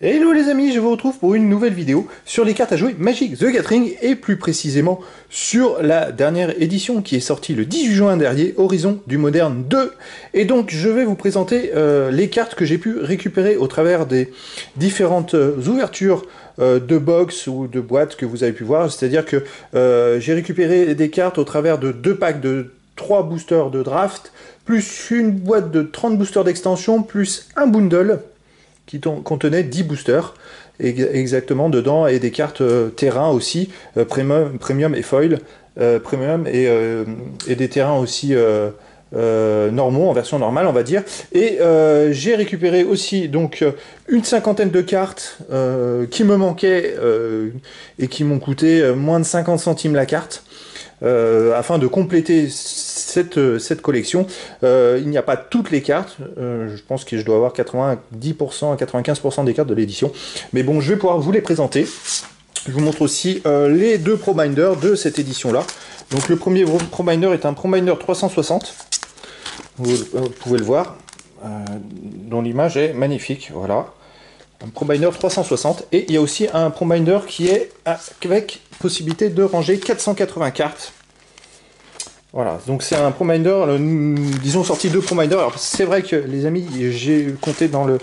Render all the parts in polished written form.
Hello les amis, je vous retrouve pour une nouvelle vidéo sur les cartes à jouer Magic The Gathering et plus précisément sur la dernière édition qui est sortie le 18 juin dernier, Horizon du Modern 2. Et donc je vais vous présenter les cartes que j'ai pu récupérer au travers des différentes ouvertures de box ou de boîtes que vous avez pu voir. C'est-à-dire que j'ai récupéré des cartes au travers de deux packs de 3 boosters de draft, plus une boîte de 30 boosters d'extension, plus un bundle qui contenait 10 boosters exactement dedans, et des cartes terrain aussi, premium et foil, premium et des terrains aussi normaux, en version normale on va dire. Et j'ai récupéré aussi donc une cinquantaine de cartes qui me manquaient et qui m'ont coûté moins de 50 centimes la carte. Afin de compléter cette collection, il n'y a pas toutes les cartes, je pense que je dois avoir 90% à 95% des cartes de l'édition, mais bon, je vais pouvoir vous les présenter. Je vous montre aussi les deux Probinders de cette édition là. Donc le premier Probinder est un Probinder 360, vous pouvez le voir, dont l'image est magnifique, voilà. Un Probinder 360, et il y a aussi un Probinder qui est avec possibilité de ranger 480 cartes. Voilà, donc c'est un Probinder, disons sorti deux Probinders. Alors c'est vrai que les amis, j'ai compté dans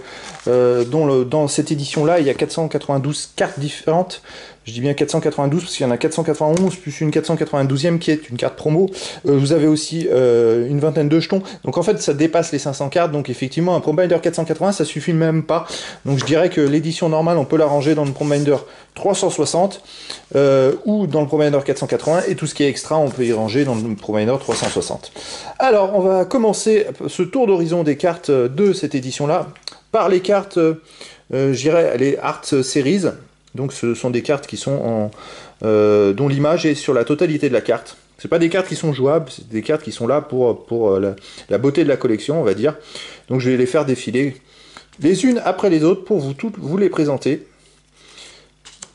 cette édition là, il y a 492 cartes différentes. Je dis bien 492 parce qu'il y en a 491 plus une 492e qui est une carte promo. Vous avez aussi une vingtaine de jetons. Donc en fait ça dépasse les 500 cartes. Donc effectivement un Probinder 480 ça suffit même pas. Donc je dirais que l'édition normale on peut la ranger dans le Probinder 360 ou dans le Probinder 480. Et tout ce qui est extra on peut y ranger dans le Probinder 360. Alors on va commencer ce tour d'horizon des cartes de cette édition là par les cartes, j'irai les Art Series. Donc ce sont des cartes qui sont dont l'image est sur la totalité de la carte. C'est pas des cartes qui sont jouables, c'est des cartes qui sont là pour la beauté de la collection, on va dire. Donc je vais les faire défiler les unes après les autres pour vous toutes vous les présenter.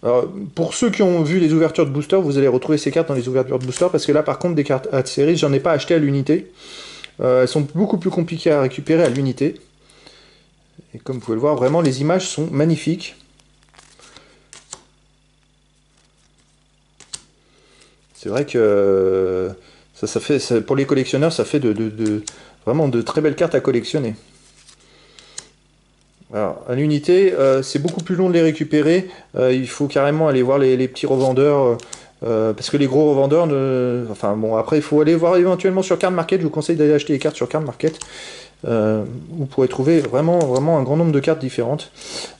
Alors, pour ceux qui ont vu les ouvertures de booster, vous allez retrouver ces cartes dans les ouvertures de booster, parce que là par contre des cartes à série, j'en ai pas acheté à l'unité. Elles sont beaucoup plus compliquées à récupérer à l'unité. Et comme vous pouvez le voir, vraiment les images sont magnifiques. C'est vrai que ça fait pour les collectionneurs, ça fait vraiment de très belles cartes à collectionner. Alors, à l'unité, c'est beaucoup plus long de les récupérer. Il faut carrément aller voir les petits revendeurs, parce que les gros revendeurs, enfin bon, après il faut aller voir éventuellement sur Cardmarket. Je vous conseille d'aller acheter les cartes sur Cardmarket. Vous pourrez trouver vraiment un grand nombre de cartes différentes.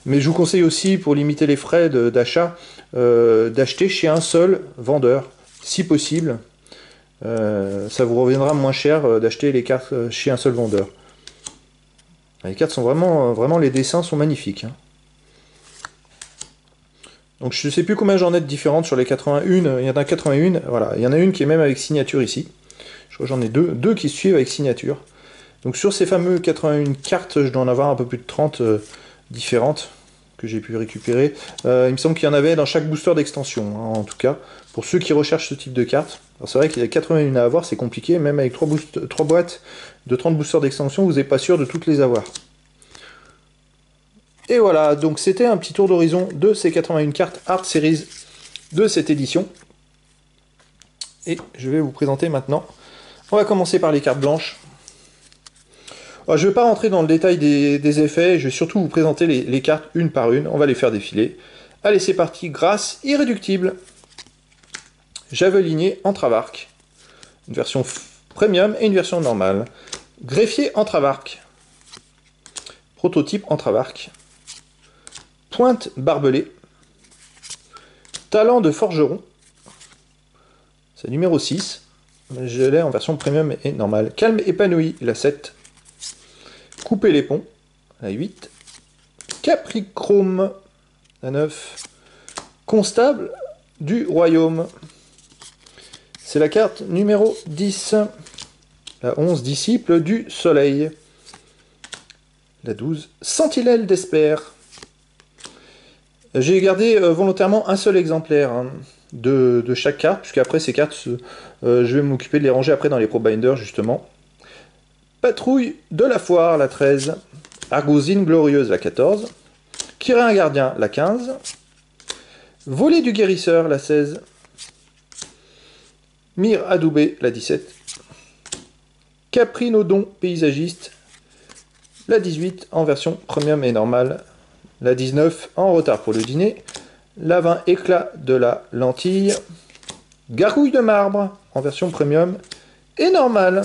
Mais je vous conseille aussi, pour limiter les frais d'achat, d'acheter chez un seul vendeur. Si possible, ça vous reviendra moins cher d'acheter les cartes chez un seul vendeur. Les cartes sont vraiment les dessins sont magnifiques. Hein. Donc je ne sais plus combien j'en ai de différentes sur les 81. Il y en a 81, voilà. Il y en a une qui est même avec signature ici. Je crois que j'en ai deux qui suivent avec signature. Donc sur ces fameux 81 cartes, je dois en avoir un peu plus de 30 différentes que j'ai pu récupérer. Il me semble qu'il y en avait dans chaque booster d'extension, hein, en tout cas, pour ceux qui recherchent ce type de carte. Alors c'est vrai qu'il y a 81 à avoir, c'est compliqué, même avec 3 boîtes de 30 boosters d'extension, vous n'êtes pas sûr de toutes les avoir. Et voilà, donc c'était un petit tour d'horizon de ces 81 cartes Art Series de cette édition. Et je vais vous présenter maintenant, on va commencer par les cartes blanches. Alors, je ne vais pas rentrer dans le détail des effets, je vais surtout vous présenter les cartes une par une, on va les faire défiler. Allez, c'est parti, grâce irréductible, Javeliné Entrave-Arc, une version premium et une version normale. Greffier Entrave-Arc, prototype Entrave-Arc, Pointe Barbelée, Talent de Forgeron, c'est numéro 6, je l'ai en version premium et normale. Calme Épanoui, la 7. Couper les ponts, la 8, Capricrome, la 9, Constable du Royaume, c'est la carte numéro 10, la 11, Disciple du Soleil, la 12, Sentinelle d'Espère. J'ai gardé volontairement un seul exemplaire hein, de chaque carte, puisqu'après ces cartes, je vais m'occuper de les ranger après dans les Probinders justement. Patrouille de la Foire, la 13. Argousine Glorieuse, la 14. Kirer un gardien, la 15. Voler du guérisseur, la 16. Mire adoubé, la 17. Caprinodon paysagiste, la 18 en version premium et normale. La 19 en retard pour le dîner. La 20 éclat de la lentille. Gargouille de marbre en version premium et normale.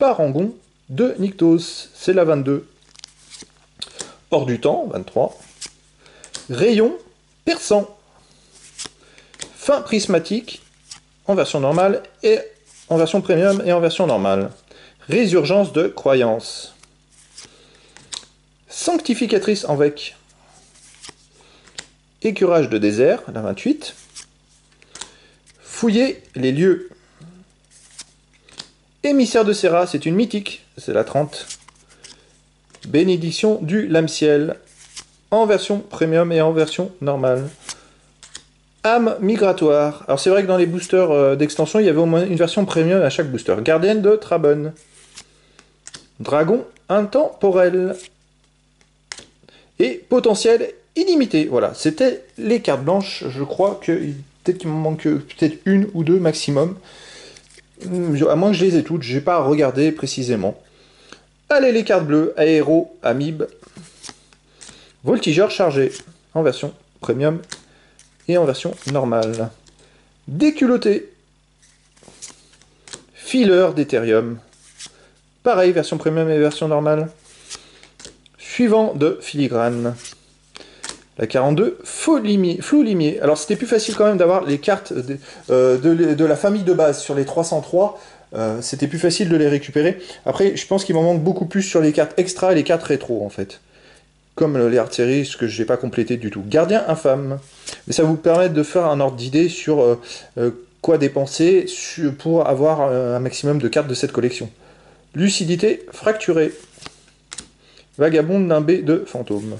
Parangon de Nyctos, c'est la 22. Hors du temps, 23. Rayon perçant. Fin prismatique en version normale et en version premium et en version normale. Résurgence de croyance. Sanctificatrice en vec. Écurage de désert, la 28. Fouiller les lieux. Émissaire de Serra, c'est une mythique, c'est la 30. Bénédiction du lame-ciel, en version premium et en version normale. Âme migratoire. Alors c'est vrai que dans les boosters d'extension, il y avait au moins une version premium à chaque booster. Gardienne de Trabonne. Dragon intemporel. Et potentiel illimité. Voilà, c'était les cartes blanches. Je crois que peut-être qu'il me manque peut-être une ou deux maximum. À moins que je les ai toutes, je n'ai pas regardé précisément. Allez, les cartes bleues, aéro, amib, voltigeur chargé, en version premium et en version normale. Déculotté, fileur d'Ethereum, pareil, version premium et version normale. Suivant de filigrane, la 42, faux limier, flou limier. Alors c'était plus facile quand même d'avoir les cartes de la famille de base sur les 303. C'était plus facile de les récupérer. Après, je pense qu'il m'en manque beaucoup plus sur les cartes extra et les cartes rétro, en fait. Comme les Art Series, ce que je n'ai pas complété du tout. Gardien infâme. Mais ça vous permet de faire un ordre d'idée sur quoi dépenser pour avoir un maximum de cartes de cette collection. Lucidité fracturée. Vagabond nimbé de fantômes.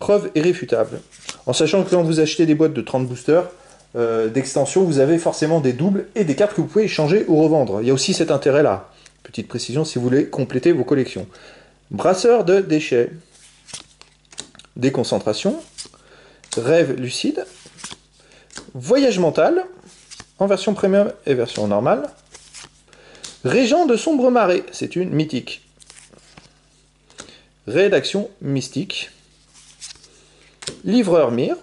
Preuve irréfutable. En sachant que quand vous achetez des boîtes de 30 boosters, d'extension, vous avez forcément des doubles et des cartes que vous pouvez échanger ou revendre. Il y a aussi cet intérêt-là. Petite précision si vous voulez compléter vos collections. Brasseur de déchets. Déconcentration. Rêve lucide. Voyage mental. En version premium et version normale. Régent de sombre marée. C'est une mythique. Rédaction mystique. Livreur mire.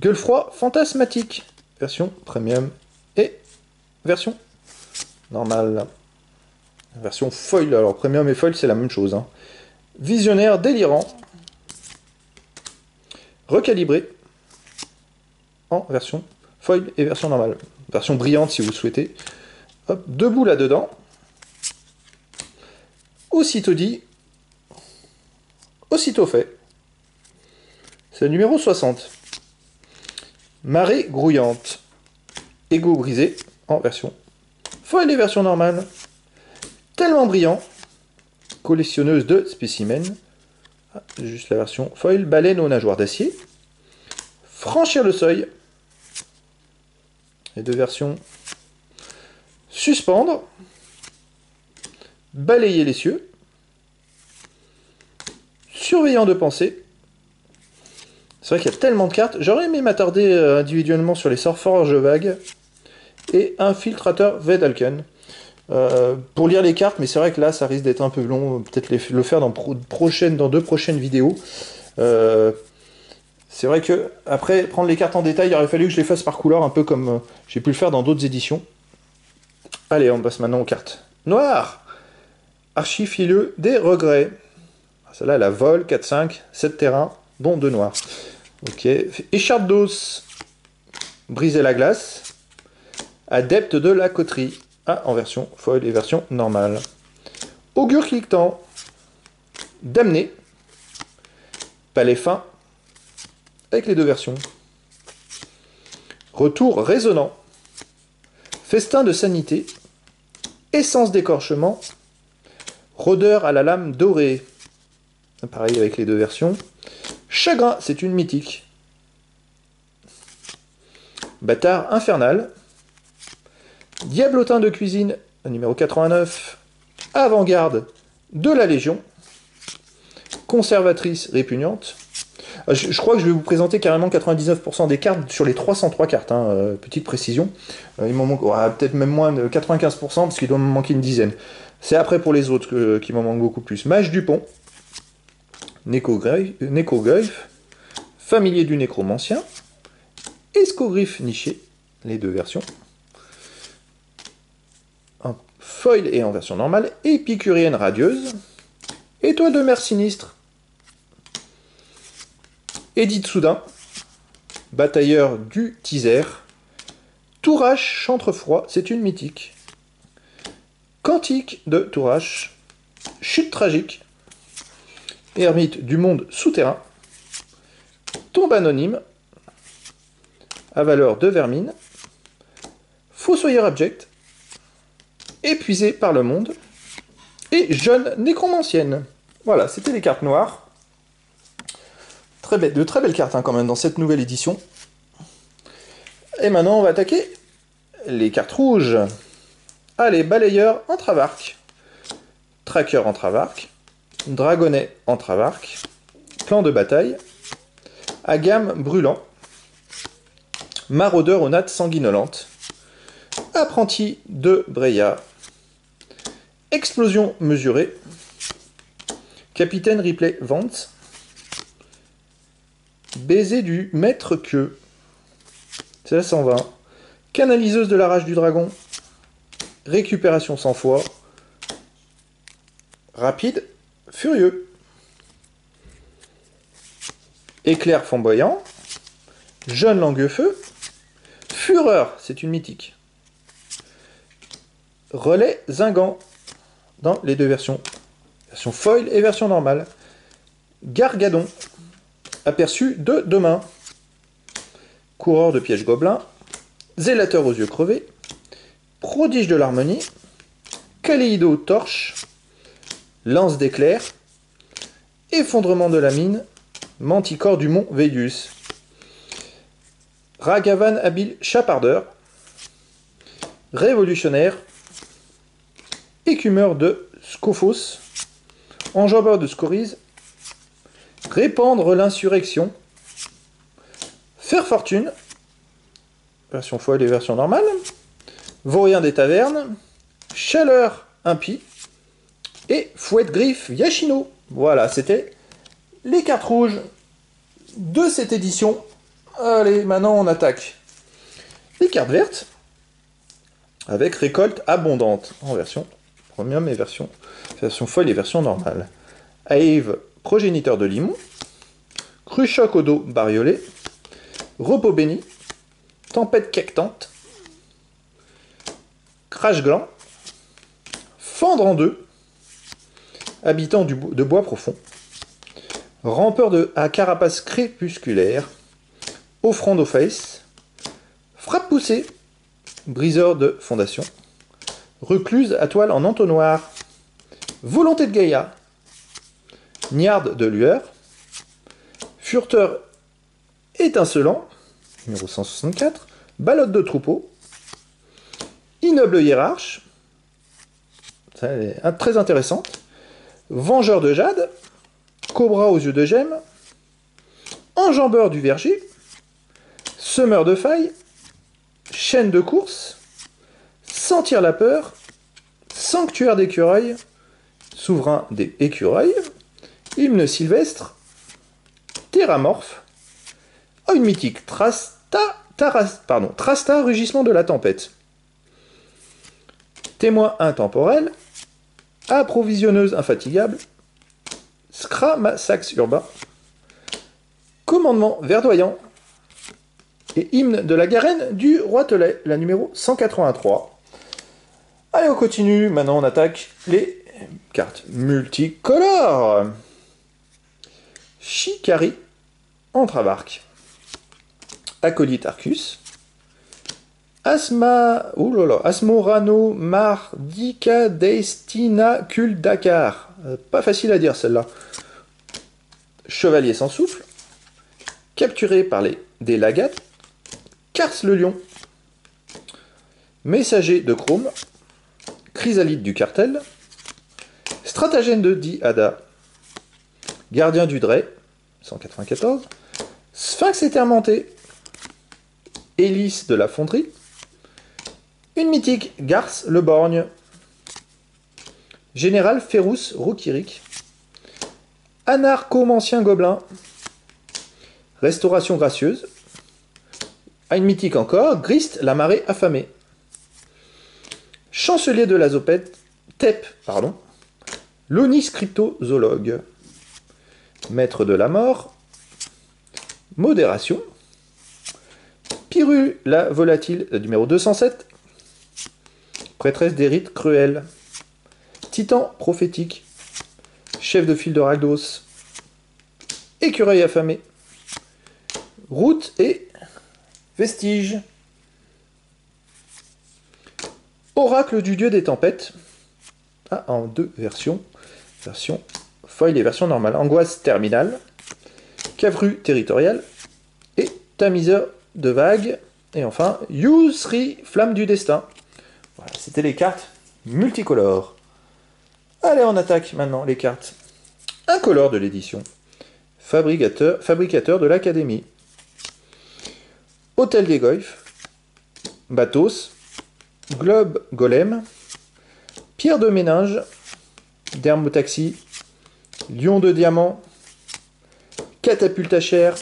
Gueule froid fantasmatique, version premium et version normale. Version foil, alors premium et foil c'est la même chose. Hein. Visionnaire délirant, recalibré en version foil et version normale. Version brillante si vous le souhaitez. Hop, debout là-dedans. Aussitôt dit, aussitôt fait. C'est le numéro 60. Marée grouillante, égo brisé en version foil et version normale, tellement brillant, collectionneuse de spécimens, juste la version foil, baleine aux nageoires d'acier, franchir le seuil, les deux versions, suspendre, balayer les cieux, surveillant de pensée. C'est vrai qu'il y a tellement de cartes. J'aurais aimé m'attarder individuellement sur les sorts forge vague et infiltrateur Vedalken pour lire les cartes, mais c'est vrai que là, ça risque d'être un peu long. Peut-être le faire dans deux prochaines vidéos. C'est vrai que après prendre les cartes en détail, il aurait fallu que je les fasse par couleur, un peu comme j'ai pu le faire dans d'autres éditions. Allez, on passe maintenant aux cartes noires. Archifileux des regrets. Celle-là, la vole 4-5, 7 terrains, dont 2 noirs. Ok, écharpe d'os, briser la glace, adepte de la coterie, en version foil et version normale. Augure cliquetant, damné, palais fin, avec les deux versions. Retour résonnant, festin de sanité, essence d'écorchement, rôdeur à la lame dorée, pareil avec les deux versions. Chagrin, c'est une mythique. Bâtard infernal. Diablotin de cuisine, numéro 89. Avant-garde de la Légion. conservatrice répugnante. Je crois que je vais vous présenter carrément 99% des cartes sur les 303 cartes, hein, petite précision. Il m'en manque peut-être même moins de 95% parce qu'il doit me manquer une dizaine. C'est après pour les autres qui m'en manque beaucoup plus. Mage Dupont, Nécogriffe, Familier du Nécromancien, Escogriffe Niché, les deux versions. En foil et en version normale, Épicurienne Radieuse, Étoile de Mer Sinistre, Edith Soudain, Batailleur du Tisère, Tourache Chantrefroid, c'est une mythique, Cantique de Tourache, Chute Tragique, Ermite du Monde Souterrain, Tombe Anonyme, Avaleur de Vermine, Fossoyeur Abject, Épuisé par le Monde, et Jeune Nécromancienne. Voilà, c'était les cartes noires. De très belles cartes hein, quand même dans cette nouvelle édition. Et maintenant on va attaquer les cartes rouges. Allez, balayeur en Travarque, tracker en Travarque, dragonnet en Travarque, plan de bataille, agame brûlant, maraudeur aux nattes sanguinolentes, apprenti de Breya, explosion mesurée, capitaine Ripley Vance, Baiser du Maître Queue. C'est la 120. Canaliseuse de la rage du dragon. Récupération sans foi. Rapide, furieux. Éclair flamboyant. Jeune langue-feu. Fureur, c'est une mythique. Relais zingant. Dans les deux versions. Version foil et version normale. Gargadon. Aperçu de demain. Coureur de pièges gobelins, zélateur aux yeux crevés, prodige de l'harmonie, kaléido torche, lance d'éclair, effondrement de la mine, manticore du mont Védus, Ragavan habile chapardeur, révolutionnaire, écumeur de Scophos, enjambeur de Scorise, répandre l'insurrection, faire fortune, version foil et version normale, vaurien des tavernes, chaleur impie, et fouet de griffe Yashino. Voilà, c'était les cartes rouges de cette édition. Allez, maintenant on attaque les cartes vertes, avec récolte abondante, en version premium et version foil et version normale. Aave, progéniteur de limon, cruchoc au dos bariolé, repos béni, tempête quectante, crash gland, fendre en deux, habitant de bois profond, rampeur à carapace crépusculaire, offrande aux faces, frappe poussée, briseur de fondation, recluse à toile en entonnoir, volonté de Gaïa, niarde de lueur, fureteur étincelant, numéro 164, balotte de troupeau, ignoble hiérarche, très intéressante, vengeur de jade, cobra aux yeux de gemme, enjambeur du verger, semeur de faille, chaîne de course, sentir la peur, sanctuaire d'écureuil, souverain des écureuils, hymne sylvestre, terramorphe, une mythique, Trasta, rugissement de la tempête, témoin intemporel, approvisionneuse infatigable, Scramasax urbain, commandement verdoyant, et hymne de la garenne du Roitelet, la numéro 183. Allez, on continue, maintenant on attaque les cartes multicolores. Shikari en Travarque, acolyte Arcus, Asmorano Mardica Destina Kuldakar, pas facile à dire celle-là, chevalier sans souffle, capturé par des lagates, Kars le lion, messager de Chrome, chrysalide du cartel, stratagème de Diada, Gardien du Dray, 194. Sphinx étermenté. Hélice de la Fonderie. Une mythique, Garce le Borgne. Général Ferrous Roukirik. Anarcho-mancien Gobelin. Restauration Gracieuse. À une mythique encore, Grist la Marée affamée. Chancelier de la Zopette, Tep, l'Onis cryptozoologue. Maître de la Mort. Modération. Piru la Volatile, numéro 207. Prêtresse des rites cruels. Titan prophétique. Chef de file de Ragdos. Écureuil affamé. Route et vestige. Oracle du dieu des tempêtes. Ah, en deux versions. Version foil et version normale. Angoisse terminale. Cavru territorial. Et tamiseur de vagues. Et enfin, Yusri, flamme du destin. Voilà, c'était les cartes multicolores. Allez, on attaque maintenant les cartes incolores de l'édition. Fabricateur de l'Académie. Hôtel des Goyfs. Batos. Globe Golem. Pierre de Méninge. Dermotaxi. Lion de Diamant. Catapulte à chair.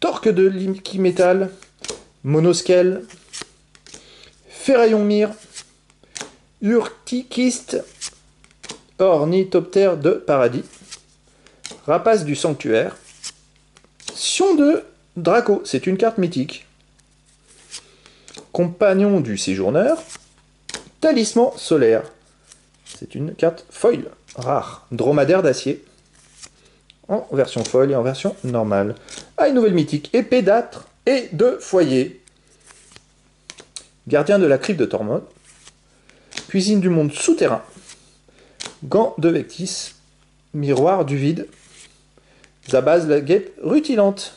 Torque de Liquimétal. Monoskel. Ferraillon Mire. Urtichiste. Ornithoptère de Paradis. Rapace du Sanctuaire. Sion de Draco, c'est une carte mythique. Compagnon du Séjourneur. Talisman solaire. C'est une carte foil, rare. Dromadaire d'acier. En version foil et en version normale. Ah, une nouvelle mythique. Épée d'âtre et de foyer. Gardien de la crypte de Tormod. Cuisine du monde souterrain. Gant de Vectis. Miroir du vide. Zabaz la guêpe rutilante.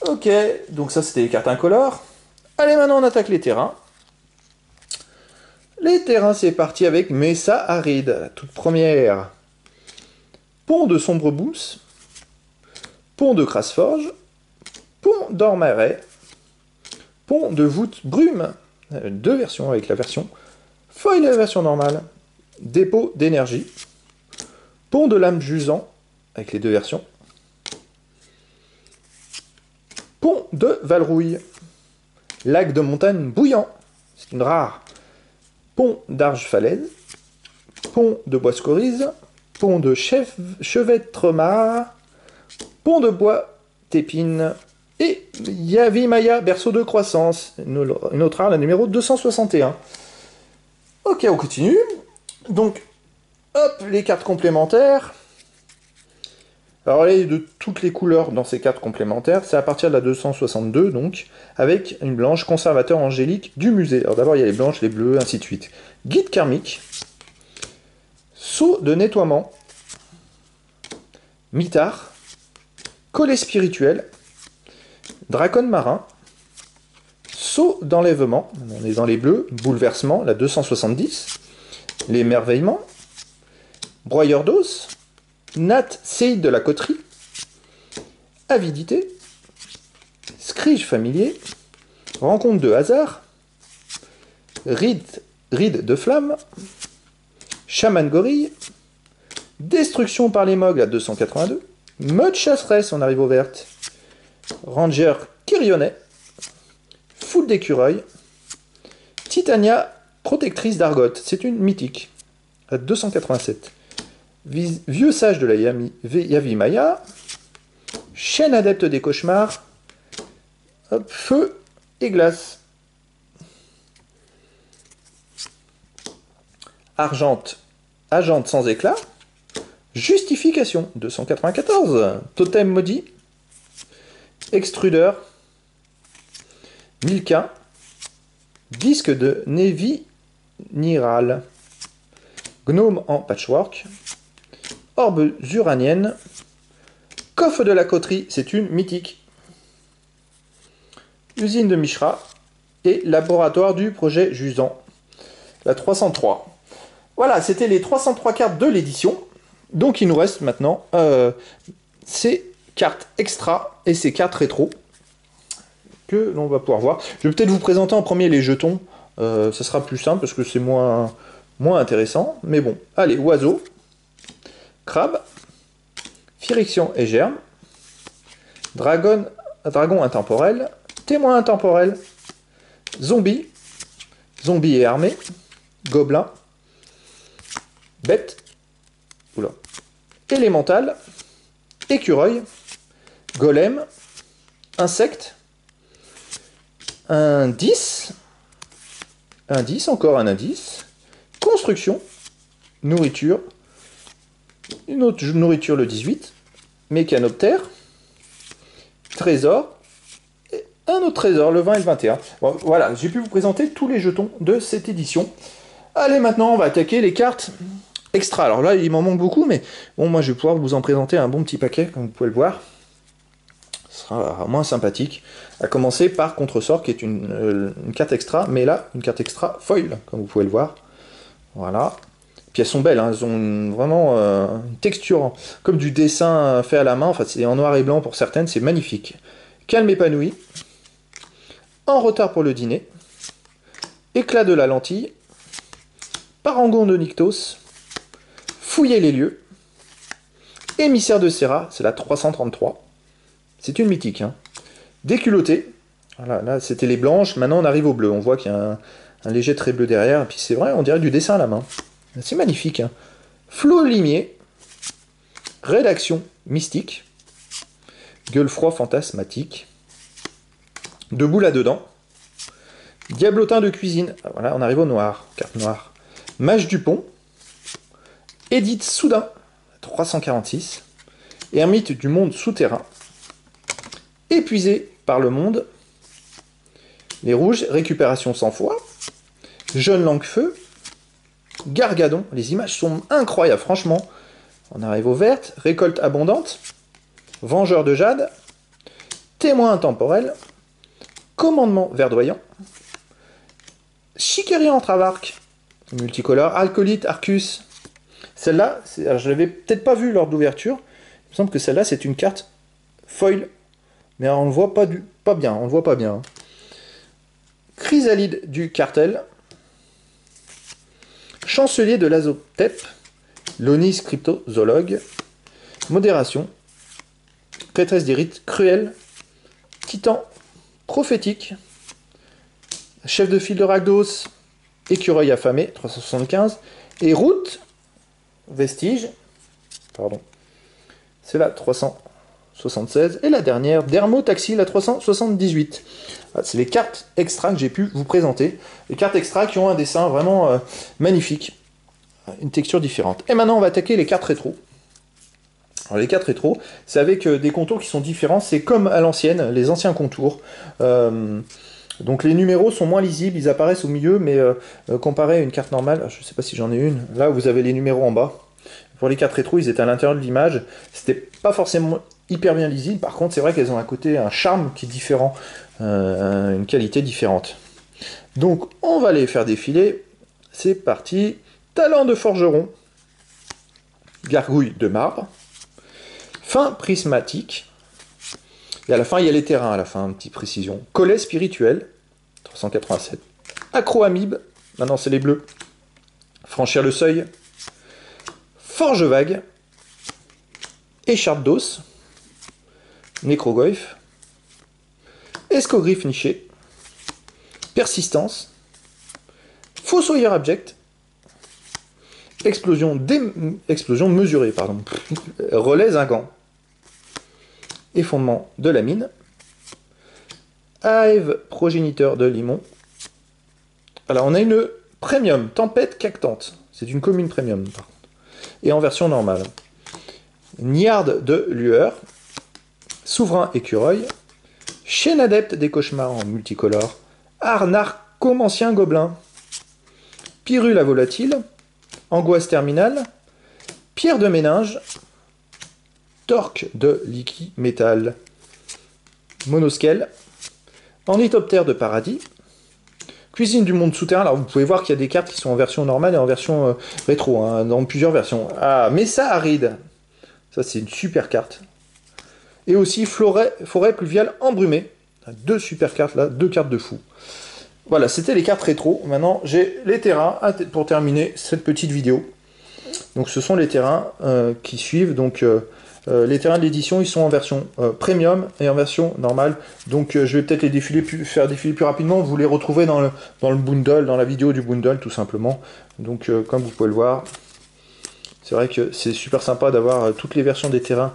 Ok, donc ça c'était les cartes incolores. Allez, maintenant on attaque les terrains. Les terrains, c'est parti avec Mesa Aride, la toute première. Pont de Sombrebouse. Pont de Crasforge. Pont d'Ormaret. Pont de Voûte Brume. Deux versions avec la version foil et la version normale. Dépôt d'énergie. Pont de l'âme jusant avec les deux versions. Pont de Valrouille. Lac de montagne bouillant. C'est une rare. Pont d'Arge-Falaise. Pont de Bois-Scorise. Pont de Chevêtre-Mare. Pont de Bois-Tépine. Et Yavimaya, berceau de croissance. Une autre rare, la numéro 261. Ok, on continue. Donc, hop, les cartes complémentaires. Alors, il y a de toutes les couleurs dans ces cartes complémentaires. C'est à partir de la 262, donc, avec une blanche conservateur angélique du musée. Alors, d'abord, il y a les blanches, les bleus, ainsi de suite. Guide karmique. Seau de nettoiement. Mitard. Collet spirituel. Dracon marin. Seau d'enlèvement. On est dans les bleus. Bouleversement, la 270. L'émerveillement. Broyeur d'os. Nat Seyd de la coterie. Avidité. Scrige familier. Rencontre de hasard. Ride de flamme. Chaman gorille. Destruction par les mogs à 282. Mode chasseresse, on arrive aux vertes. Ranger Kirionnet. Foule d'écureuil. Titania protectrice d'Argote. C'est une mythique à 287. Vieux sage de la Yavimaya, chaîne adepte des cauchemars, hop, feu et glace. Agente sans éclat, justification, 294, totem maudit, extrudeur, Milka, disque de Nevi Niral, gnome en patchwork, orbe uranienne. Coffre de la coterie, c'est une mythique. Usine de Mishra. Et laboratoire du projet Jusant. La 303. Voilà, c'était les 303 cartes de l'édition. Donc il nous reste maintenant ces cartes extra et ces cartes rétro que l'on va pouvoir voir. Je vais peut-être vous présenter en premier les jetons, ça sera plus simple parce que c'est moins intéressant. Mais bon, allez, oiseau, crabe, Phyrexian et germe, dragon intemporel, témoin intemporel, zombie et armée, gobelin, bête, élémental, écureuil, golem, insecte, indice, encore un indice, construction, nourriture, une autre nourriture le 18, mécanoptère, trésor, et un autre trésor le 20 et le 21. Bon, voilà, j'ai pu vous présenter tous les jetons de cette édition. Allez, maintenant, on va attaquer les cartes extra. Alors là, il m'en manque beaucoup, mais bon, moi, je vais pouvoir vous en présenter un bon petit paquet, comme vous pouvez le voir. Ce sera moins sympathique. À commencer par Contresort, qui est une carte extra, mais là, une carte extra foil, comme vous pouvez le voir. Voilà. Puis elles sont belles, hein. Elles ont vraiment une texture, comme du dessin fait à la main. Enfin, c'est en noir et blanc pour certaines, c'est magnifique. Calme épanoui. En retard pour le dîner. Éclat de la lentille. Parangon de Nyctos. Fouiller les lieux. Émissaire de Serra, c'est la 333. C'est une mythique. Hein. Déculotté. Voilà, là, c'était les blanches. Maintenant, on arrive au bleu. On voit qu'il y a un léger trait bleu derrière. Et puis, c'est vrai, on dirait du dessin à la main. C'est magnifique. Hein. Flot limier. Rédaction mystique. Gueule froid fantasmatique. Debout là-dedans. Diablotin de cuisine. Voilà, on arrive au noir. Carte noire. Mage du pont. Édite soudain, 346, ermite du monde souterrain, épuisé par le monde, les rouges, récupération sans foi, jeune langue-feu, gargadon, les images sont incroyables, franchement, on arrive aux vertes, récolte abondante, vengeur de jade, témoin intemporel, commandement verdoyant, chicory entre arc, multicolore, alcoolite, arcus. Celle-là, je ne l'avais peut-être pas vue lors de l'ouverture. Il me semble que celle-là, c'est une carte foil. Mais on ne le voit pas bien. On le voit pas bien. Chrysalide du cartel. Chancelier de l'Azotep. Lonis cryptozoologue. Modération. Prêtresse des rites cruels. Titan prophétique. Chef de file de Rakdos. Écureuil affamé, 375. Et route. Vestige, pardon, c'est la 376, et la dernière, Dermotaxi, la 378. C'est les cartes extra que j'ai pu vous présenter, les cartes extra qui ont un dessin vraiment magnifique, une texture différente. Et maintenant on va attaquer les cartes rétro. Alors les cartes rétro, c'est avec des contours qui sont différents, c'est comme à l'ancienne, les anciens contours. Donc les numéros sont moins lisibles, ils apparaissent au milieu, mais comparé à une carte normale, je ne sais pas si j'en ai une, là vous avez les numéros en bas. Pour les cartes rétro, ils étaient à l'intérieur de l'image, c'était pas forcément hyper bien lisible, par contre c'est vrai qu'elles ont un côté, un charme qui est différent, une qualité différente. Donc on va les faire défiler, c'est parti. Talent de forgeron, gargouille de marbre, fin prismatique. Et à la fin, il y a les terrains, à la fin, une petite précision. Collet spirituel, 387. Acroamibe, maintenant c'est les bleus. Franchir le seuil. Forge vague. Écharpe d'os. Nécrogoyf. Escogriffe niché. Persistance. Fossoyeur abject. Explosion mesurée, pardon. Relais zinguant. Effondrement de la mine, Hive progéniteur de limon. Alors on a une premium, tempête cactante, c'est une commune premium par contre, et en version normale. Niarde de lueur, souverain écureuil, chaîne adepte des cauchemars en multicolore, arnarcomancien gobelin, pyrule à volatile, angoisse terminale, pierre de méninge. Torque de liquide métal, monoscale, ornithoptère de paradis, Cuisine du monde souterrain. Alors vous pouvez voir qu'il y a des cartes qui sont en version normale et en version rétro, hein, dans plusieurs versions. Ah, Mesa aride. Ça c'est une super carte. Et aussi forêt pluviale embrumée. Deux super cartes là, deux cartes de fou. Voilà, c'était les cartes rétro. Maintenant j'ai les terrains pour terminer cette petite vidéo. Donc ce sont les terrains qui suivent. Donc les terrains de l'édition, ils sont en version premium et en version normale. Donc je vais peut-être les défiler faire défiler plus rapidement. Vous les retrouvez dans le bundle, dans la vidéo du bundle tout simplement. Donc comme vous pouvez le voir, c'est vrai que c'est super sympa d'avoir toutes les versions des terrains.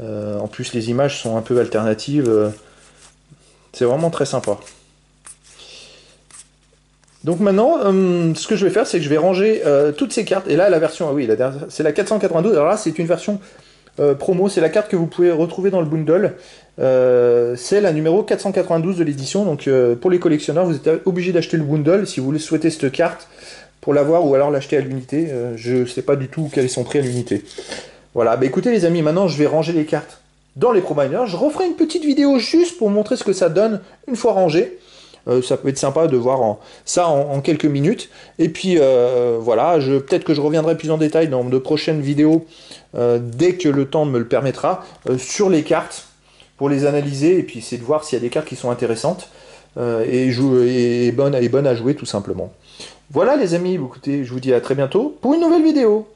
En plus les images sont un peu alternatives. C'est vraiment très sympa. Donc maintenant, ce que je vais faire, c'est que je vais ranger toutes ces cartes. Et là, la version, ah oui, c'est la 492. Alors là, c'est une version promo. C'est la carte que vous pouvez retrouver dans le bundle. C'est la numéro 492 de l'édition. Donc pour les collectionneurs, vous êtes obligé d'acheter le bundle si vous souhaitez cette carte pour l'avoir ou alors l'acheter à l'unité. Je ne sais pas du tout quels sont prix à l'unité. Voilà, bah écoutez les amis, maintenant je vais ranger les cartes dans les Probinders. Je referai une petite vidéo juste pour montrer ce que ça donne une fois rangé. Ça peut être sympa de voir ça en quelques minutes. Et puis voilà, peut-être que je reviendrai plus en détail dans de prochaines vidéos dès que le temps me le permettra sur les cartes pour les analyser et puis essayer de voir s'il y a des cartes qui sont intéressantes et bonnes à jouer tout simplement. Voilà les amis, écoutez, je vous dis à très bientôt pour une nouvelle vidéo.